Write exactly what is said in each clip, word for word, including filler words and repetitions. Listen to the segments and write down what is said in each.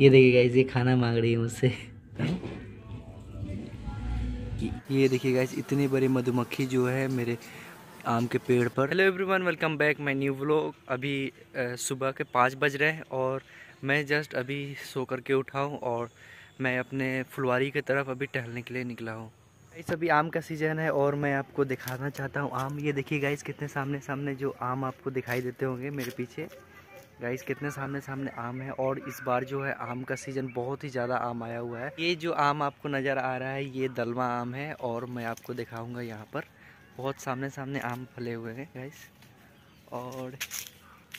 ये देखिए गाइस, ये खाना मांग रही है मुझसे। ये देखिए गाइस, इतनी बड़ी मधुमक्खी जो है मेरे आम के पेड़ पर। Hello everyone, welcome back my new vlog. अभी सुबह के पाँच बज रहे हैं और मैं जस्ट अभी सो कर के उठा हूँ और मैं अपने फुलवारी की तरफ अभी टहलने के लिए निकला हूँ। गाइस अभी आम का सीज़न है और मैं आपको दिखाना चाहता हूँ आम। ये देखिए गाइस, कितने सामने सामने जो आम आपको दिखाई देते होंगे मेरे पीछे, गाइस कितने सामने सामने आम है। और इस बार जो है आम का सीज़न बहुत ही ज़्यादा आम आया हुआ है। ये जो आम आपको नज़र आ रहा है ये दलमा आम है और मैं आपको दिखाऊंगा। यहाँ पर बहुत सामने सामने आम फले हुए हैं गाइस। और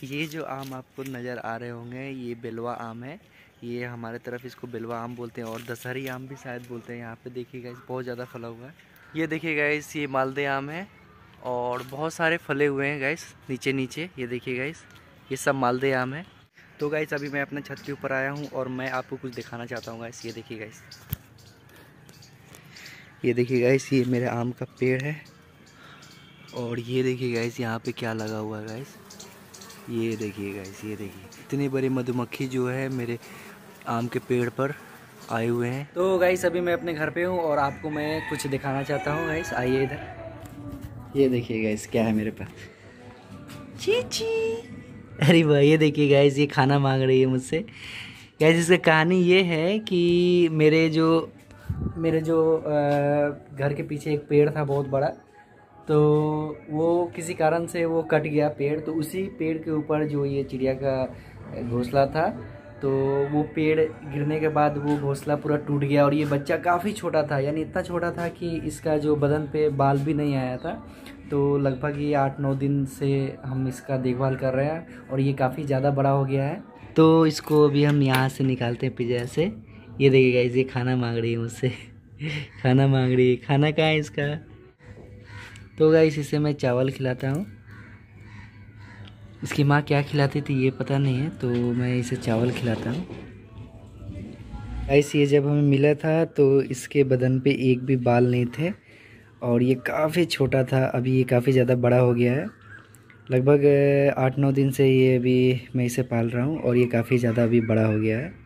ये जो आम आपको नज़र आ रहे होंगे ये बेलवा आम है। ये हमारे तरफ इसको बेलवा आम बोलते हैं और दशहरी आम भी शायद बोलते हैं। यहाँ पर देखिए गाइस, बहुत ज़्यादा फला हुआ है। ये देखिए गाइस, ये मालदे आम है और बहुत सारे फले हुए हैं गाइस नीचे नीचे। ये देखिए गाइस, ये सब मालदे आम है। तो गाइस अभी मैं अपने छत के ऊपर आया हूँ और मैं आपको कुछ दिखाना चाहता हूँ गाइस। ये देखिए गाइस, ये देखिए गाइस, ये मेरे आम का पेड़ है। और ये देखिए गाइस, यहाँ पे क्या लगा हुआ है गाइस। ये देखिए गाइस, ये देखिए इतनी बड़ी मधुमक्खी जो है मेरे आम के पेड़ पर आए हुए हैं। तो गाइस अभी मैं अपने घर पे हूँ और आपको मैं कुछ दिखाना चाहता हूँ गाइस। आइए इधर, ये देखिए गाइस क्या है मेरे पास। ची ची, अरे भाई, ये देखिए गाइस, ये खाना मांग रही है मुझसे। गाइस इसका कहानी ये है कि मेरे जो मेरे जो घर के पीछे एक पेड़ था बहुत बड़ा, तो वो किसी कारण से वो कट गया पेड़। तो उसी पेड़ के ऊपर जो ये चिड़िया का घोंसला था, तो वो पेड़ गिरने के बाद वो घोंसला पूरा टूट गया। और ये बच्चा काफ़ी छोटा था, यानी इतना छोटा था कि इसका जो बदन पे बाल भी नहीं आया था। तो लगभग ये आठ नौ दिन से हम इसका देखभाल कर रहे हैं और ये काफ़ी ज़्यादा बड़ा हो गया है। तो इसको अभी हम यहाँ से निकालते हैं पिंजरे से। ये देखिए गाइस, ये खाना मांग रही है मुझसे। खाना मांग रही है, खाना कहाँ है इसका। तो गाइस इसे मैं चावल खिलाता हूँ। इसकी माँ क्या खिलाती थी ये पता नहीं है, तो मैं इसे चावल खिलाता हूँ। गाइस ये जब हमें मिला था तो इसके बदन पे एक भी बाल नहीं थे और ये काफ़ी छोटा था। अभी ये काफ़ी ज़्यादा बड़ा हो गया है, लगभग आठ नौ दिन से ये अभी मैं इसे पाल रहा हूँ और ये काफ़ी ज़्यादा अभी बड़ा हो गया है।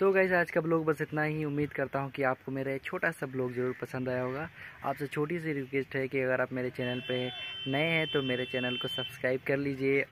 तो गाइस आज का ब्लॉग बस इतना ही। उम्मीद करता हूँ कि आपको मेरा छोटा सा ब्लॉग ज़रूर पसंद आया होगा। आपसे छोटी सी रिक्वेस्ट है कि अगर आप मेरे चैनल पे नए हैं तो मेरे चैनल को सब्सक्राइब कर लीजिए।